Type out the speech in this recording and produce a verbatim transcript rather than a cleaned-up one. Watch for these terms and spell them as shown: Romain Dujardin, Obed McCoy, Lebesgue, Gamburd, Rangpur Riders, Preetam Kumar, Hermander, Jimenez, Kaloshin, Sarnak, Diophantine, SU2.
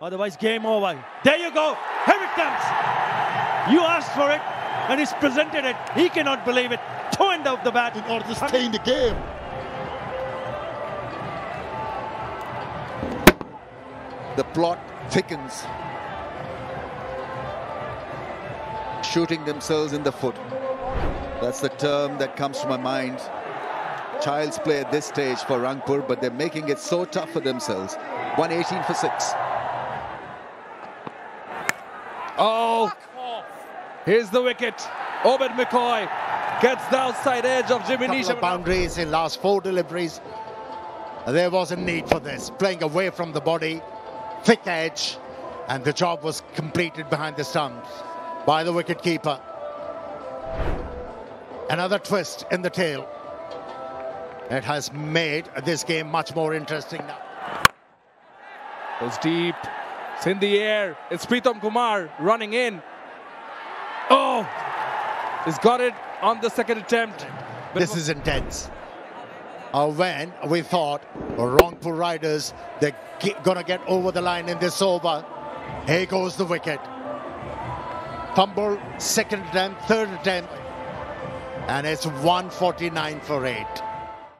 Otherwise, game over. There you go. Here it comes. You asked for it, and he's presented it. He cannot believe it. To end of the bat. In order to stay in the game. The plot thickens. Shooting themselves in the foot. That's the term that comes to my mind. Child's play at this stage for Rangpur, but they're making it so tough for themselves. one eighteen for six. Oh, here's the wicket. Obed McCoy gets the outside edge of Jimenez. Boundaries in last four deliveries. There was a need for this. Playing away from the body, thick edge, and the job was completed behind the stumps by the wicketkeeper. Another twist in the tail. It has made this game much more interesting now. Goes deep. It's in the air. It's Preetam Kumar running in. Oh! He's got it on the second attempt. This is intense. Uh, when we thought Rangpur Riders, they're going to get over the line in this over. Here goes the wicket. Fumble, second attempt, third attempt. And it's one forty-nine for eight.